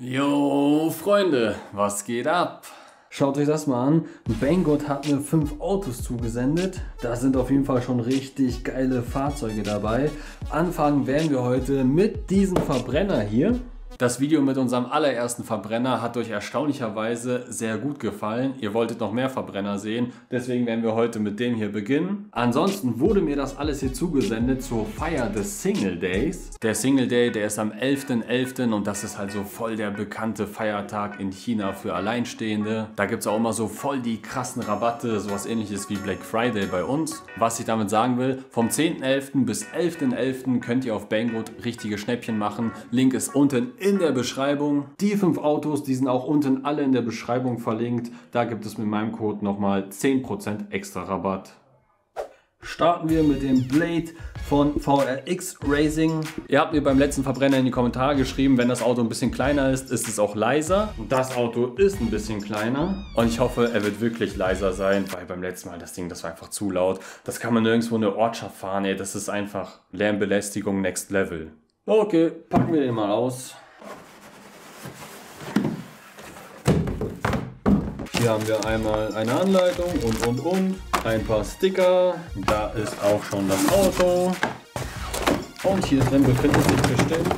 Jo, Freunde, was geht ab? Schaut euch das mal an. Banggood hat mir 5 Autos zugesendet. Da sind auf jeden Fall schon richtig geile Fahrzeuge dabei. Anfangen werden wir heute mit diesem Verbrenner hier. Das Video mit unserem allerersten Verbrenner hat euch erstaunlicherweise sehr gut gefallen. Ihr wolltet noch mehr Verbrenner sehen, deswegen werden wir heute mit dem hier beginnen. Ansonsten wurde mir das alles hier zugesendet zur Feier des Single Days. Der Single Day, der ist am 11.11. und das ist halt so voll der bekannte Feiertag in China für Alleinstehende. Da gibt es auch immer so voll die krassen Rabatte, sowas ähnliches wie Black Friday bei uns. Was ich damit sagen will, vom 10.11. bis 11.11. könnt ihr auf Banggood richtige Schnäppchen machen. Link ist unten in der Beschreibung. Die 5 Autos, die sind auch unten alle in der Beschreibung verlinkt. Da gibt es mit meinem Code nochmal 10% extra Rabatt. Starten wir mit dem Blade von VRX Racing. Ihr habt mir beim letzten Verbrenner in die Kommentare geschrieben, wenn das Auto ein bisschen kleiner ist, ist es auch leiser. Das Auto ist ein bisschen kleiner und ich hoffe, er wird wirklich leiser sein, weil beim letzten Mal das Ding, das war einfach zu laut. Das kann man nirgendwo in der Ortschaft fahren, ey. Das ist einfach Lärmbelästigung next level. Okay, packen wir den mal aus. Hier haben wir einmal eine Anleitung und. Ein paar Sticker. Da ist auch schon das Auto. Und hier drin befindet sich bestimmt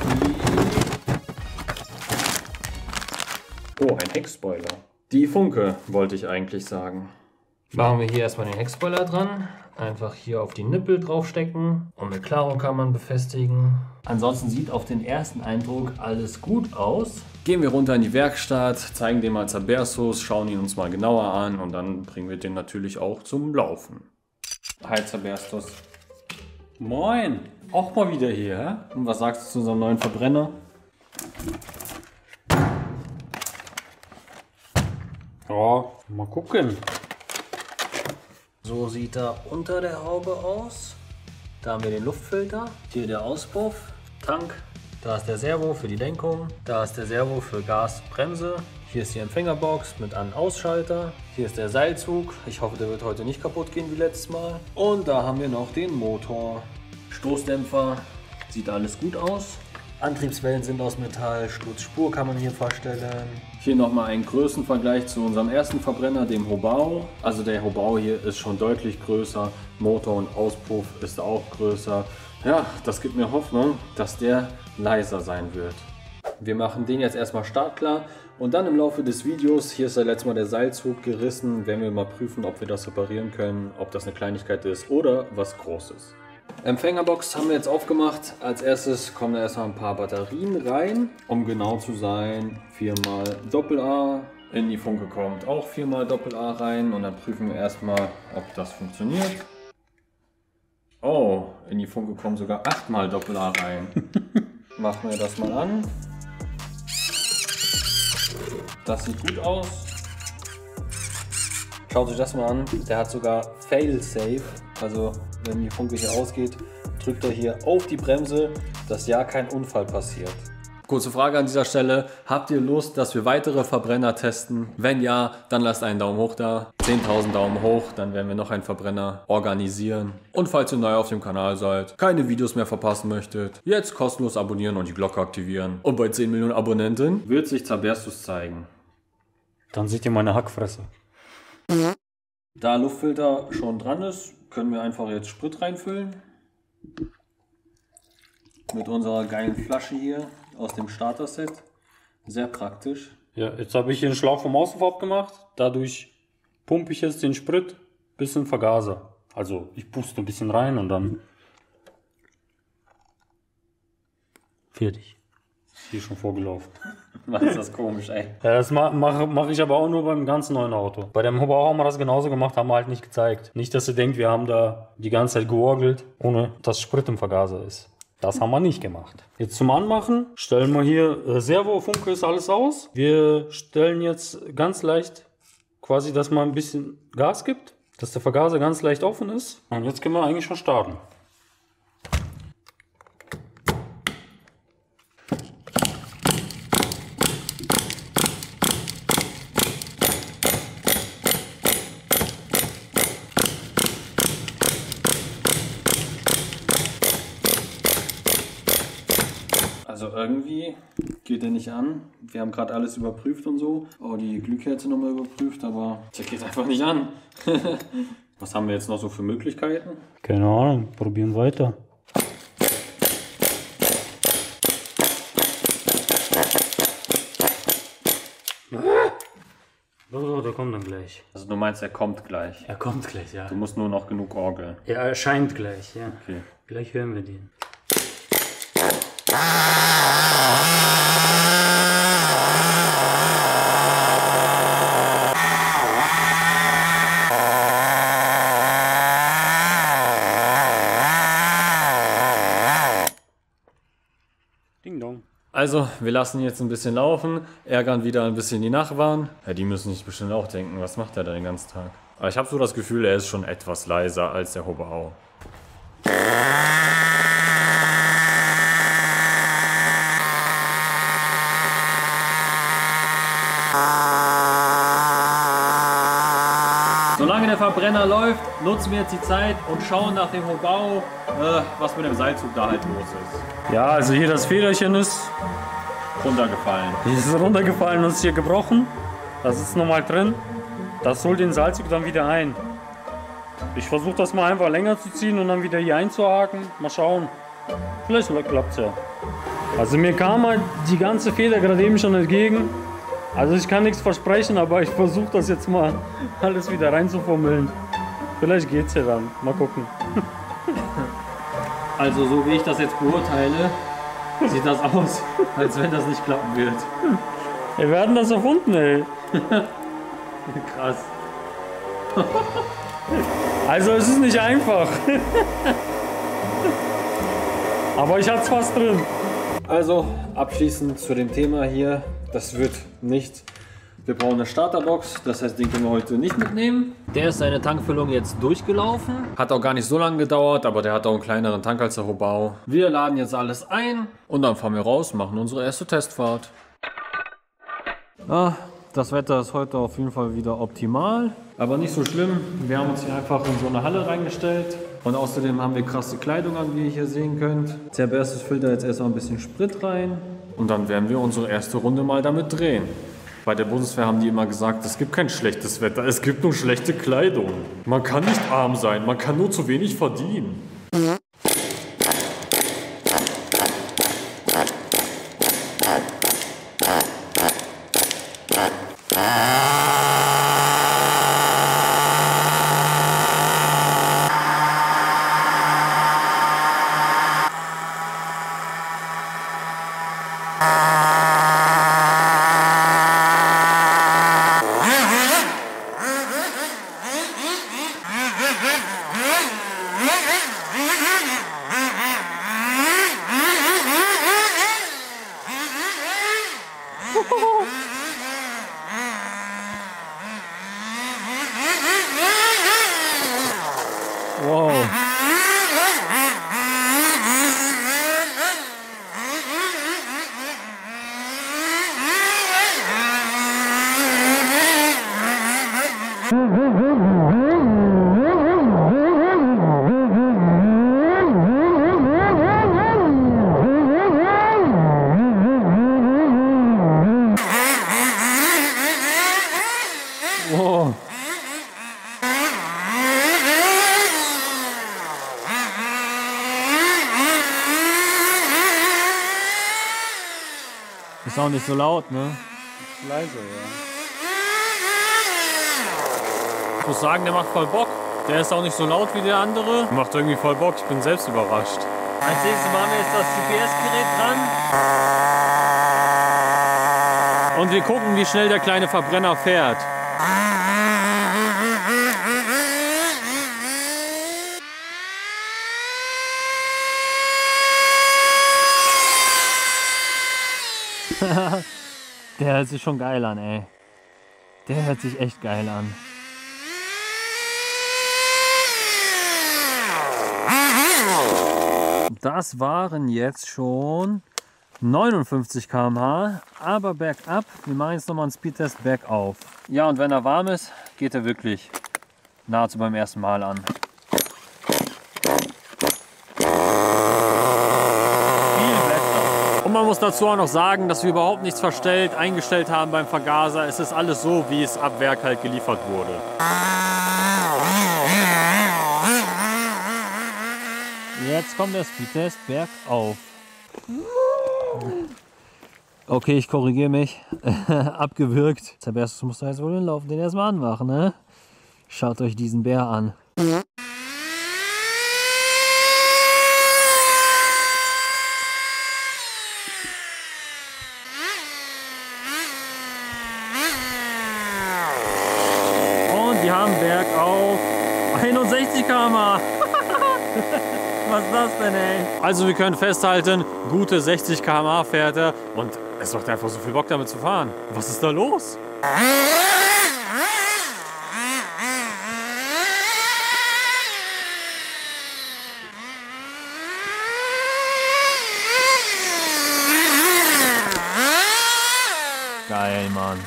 die... Oh, ein Heckspoiler. Die Funke, wollte ich eigentlich sagen. Machen wir hier erstmal den Heckspoiler dran. Einfach hier auf die Nippel draufstecken und mit Klaro kann man befestigen. Ansonsten sieht auf den ersten Eindruck alles gut aus. Gehen wir runter in die Werkstatt, zeigen den mal Zerberstus, schauen ihn uns mal genauer an und dann bringen wir den natürlich auch zum Laufen. Hi Zerberstus. Moin, auch mal wieder hier. Und was sagst du zu unserem neuen Verbrenner? Ja, mal gucken. So sieht er unter der Haube aus. Da haben wir den Luftfilter, hier der Auspuff, Tank, da ist der Servo für die Lenkung, da ist der Servo für Gas, Bremse, hier ist die Empfängerbox mit An- und Ausschalter, hier ist der Seilzug, ich hoffe der wird heute nicht kaputt gehen wie letztes Mal und da haben wir noch den Motor, Stoßdämpfer, sieht alles gut aus. Antriebswellen sind aus Metall, Sturzspur kann man hier verstellen. Hier nochmal einen Größenvergleich zu unserem ersten Verbrenner, dem Hobao. Also der Hobao hier ist schon deutlich größer, Motor und Auspuff ist auch größer. Ja, das gibt mir Hoffnung, dass der leiser sein wird. Wir machen den jetzt erstmal startklar und dann im Laufe des Videos, hier ist ja letztes Mal der Seilzug gerissen, werden wir mal prüfen, ob wir das reparieren können, ob das eine Kleinigkeit ist oder was Großes. Empfängerbox haben wir jetzt aufgemacht. Als erstes kommen da erstmal ein paar Batterien rein. Um genau zu sein, 4x Doppel-A. In die Funke kommt auch 4x Doppel-A rein. Und dann prüfen wir erstmal, ob das funktioniert. Oh, in die Funke kommen sogar 8x Doppel-A rein. Machen wir das mal an. Das sieht gut aus. Schaut euch das mal an. Der hat sogar Fail-Safe. Also wenn die Funke hier ausgeht, drückt er hier auf die Bremse, dass ja kein Unfall passiert. Kurze Frage an dieser Stelle, habt ihr Lust, dass wir weitere Verbrenner testen? Wenn ja, dann lasst einen Daumen hoch da, 10.000 Daumen hoch, dann werden wir noch einen Verbrenner organisieren. Und falls ihr neu auf dem Kanal seid, keine Videos mehr verpassen möchtet, jetzt kostenlos abonnieren und die Glocke aktivieren. Und bei 10 Millionen Abonnenten wird sich Zerberstus zeigen. Dann seht ihr meine Hackfresse. Da Luftfilter schon dran ist, können wir einfach jetzt Sprit reinfüllen. Mit unserer geilen Flasche hier aus dem Starter-Set. Sehr praktisch. Ja, jetzt habe ich den Schlauch vom Auspuff abgemacht. Dadurch pumpe ich jetzt den Sprit bis in Vergaser. Also ich puste ein bisschen rein und dann fertig. Ist hier schon vorgelaufen. Was ist das komisch, ey? Ja, das mache ich aber auch nur beim ganz neuen Auto. Bei dem Hobao haben wir das genauso gemacht, haben wir halt nicht gezeigt. Nicht, dass ihr denkt, wir haben da die ganze Zeit georgelt, ohne dass Sprit im Vergaser ist. Das haben wir nicht gemacht. Jetzt zum Anmachen stellen wir hier Servo, Funke ist alles aus. Wir stellen jetzt ganz leicht quasi, dass man ein bisschen Gas gibt, dass der Vergaser ganz leicht offen ist. Und jetzt können wir eigentlich schon starten. geht er nicht an. Wir haben gerade alles überprüft und so. Auch die Glühkerze nochmal überprüft, aber der geht einfach nicht an. Was haben wir jetzt noch so für Möglichkeiten? Keine Ahnung, probieren weiter. So, der kommt dann gleich. Also du meinst, er kommt gleich? Er kommt gleich, ja. Du musst nur noch genug orgeln. Ja, er scheint gleich, ja. Okay. Gleich hören wir den. Also, wir lassen jetzt ein bisschen laufen, ärgern wieder ein bisschen die Nachbarn. Ja, die müssen sich bestimmt auch denken, was macht er da den ganzen Tag? Aber ich habe so das Gefühl, er ist schon etwas leiser als der Hobao. Solange der Verbrenner läuft, nutzen wir jetzt die Zeit und schauen nach dem Hobao, was mit dem Seilzug da halt los ist. Ja, also hier das Federchen ist runtergefallen. Es ist runtergefallen und ist hier gebrochen. Das ist nochmal drin. Das holt den Seilzug dann wieder ein. Ich versuche das mal einfach länger zu ziehen und dann wieder hier einzuhaken. Mal schauen. Vielleicht klappt es ja. Also mir kam halt die ganze Feder gerade eben schon entgegen. Also ich kann nichts versprechen, aber ich versuche das jetzt mal alles wieder reinzufummeln. Vielleicht geht's ja dann. Mal gucken. Also so wie ich das jetzt beurteile, sieht das aus, als wenn das nicht klappen wird. Wir werden das erfunden, ey. Krass. Also es ist nicht einfach. Aber ich hab's fast drin. Also abschließend zu dem Thema hier. Das wird nichts. Wir brauchen eine Starterbox, das heißt, den können wir heute nicht mitnehmen. Der ist seine Tankfüllung jetzt durchgelaufen. Hat auch gar nicht so lange gedauert, aber der hat auch einen kleineren Tank als der Hobao. Wir laden jetzt alles ein und dann fahren wir raus, machen unsere erste Testfahrt. Ah, das Wetter ist heute auf jeden Fall wieder optimal, aber nicht so schlimm. Wir haben uns hier einfach in so eine Halle reingestellt. Und außerdem haben wir krasse Kleidung an, wie ihr hier sehen könnt. Zerberstus füllt da jetzt erstmal ein bisschen Sprit rein. Und dann werden wir unsere erste Runde mal damit drehen. Bei der Bundeswehr haben die immer gesagt, es gibt kein schlechtes Wetter, es gibt nur schlechte Kleidung. Man kann nicht arm sein, man kann nur zu wenig verdienen. Wow. Wow. Ist auch nicht so laut, ne? Leise, ja. Ich muss sagen, der macht voll Bock. Der ist auch nicht so laut wie der andere. Macht irgendwie voll Bock, ich bin selbst überrascht. Als nächstes machen wir jetzt das GPS-Gerät dran. Und wir gucken, wie schnell der kleine Verbrenner fährt. Der hört sich schon geil an, ey. Der hört sich echt geil an. Das waren jetzt schon 59 km/h, aber bergab. Wir machen jetzt nochmal einen Speedtest bergauf. Ja, und wenn er warm ist, geht er wirklich nahezu beim ersten Mal an. muss dazu auch noch sagen, dass wir überhaupt nichts verstellt, eingestellt haben beim Vergaser. Es ist alles so, wie es ab Werk halt geliefert wurde. Jetzt kommt der Speedtest bergauf. Okay, ich korrigiere mich. Abgewürgt. Zerberstus muss da jetzt wohl hinlaufen, den erstmal anmachen, ne? Schaut euch diesen Bär an. Und wir haben bergauf 61 km/h. Was ist das denn, ey? Also wir können festhalten, gute 60 km/h fährt er und es macht einfach so viel Bock damit zu fahren. Was ist da los? Geil, Mann.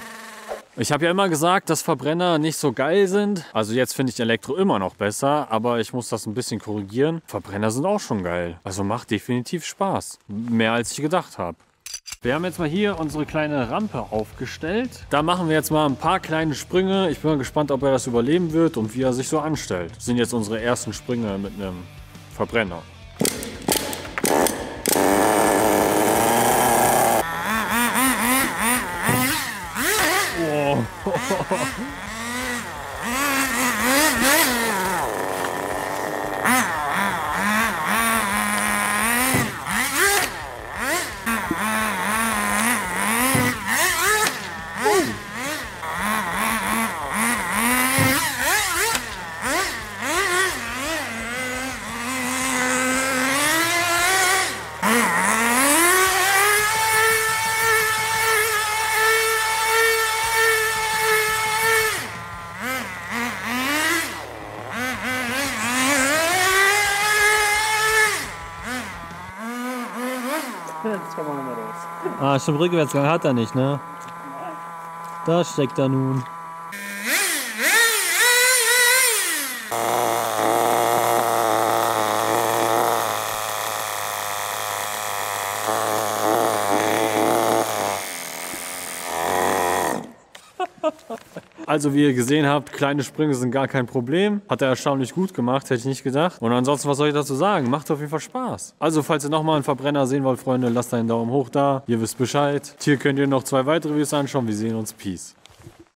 Ich habe ja immer gesagt, dass Verbrenner nicht so geil sind. Also jetzt finde ich Elektro immer noch besser, aber ich muss das ein bisschen korrigieren. Verbrenner sind auch schon geil. Also macht definitiv Spaß. Mehr als ich gedacht habe. Wir haben jetzt mal hier unsere kleine Rampe aufgestellt. Da machen wir jetzt mal ein paar kleine Sprünge. Ich bin mal gespannt, ob er das überleben wird und wie er sich so anstellt. Das sind jetzt unsere ersten Sprünge mit einem Verbrenner. Ah, schon Rückwärtsgang hat er nicht, ne? Da steckt er nun. Also wie ihr gesehen habt, kleine Sprünge sind gar kein Problem. Hat er erstaunlich gut gemacht, hätte ich nicht gedacht. Und ansonsten, was soll ich dazu sagen? Macht auf jeden Fall Spaß. Also falls ihr nochmal einen Verbrenner sehen wollt, Freunde, lasst einen Daumen hoch da. Ihr wisst Bescheid. Hier könnt ihr noch 2 weitere Videos anschauen. Wir sehen uns. Peace.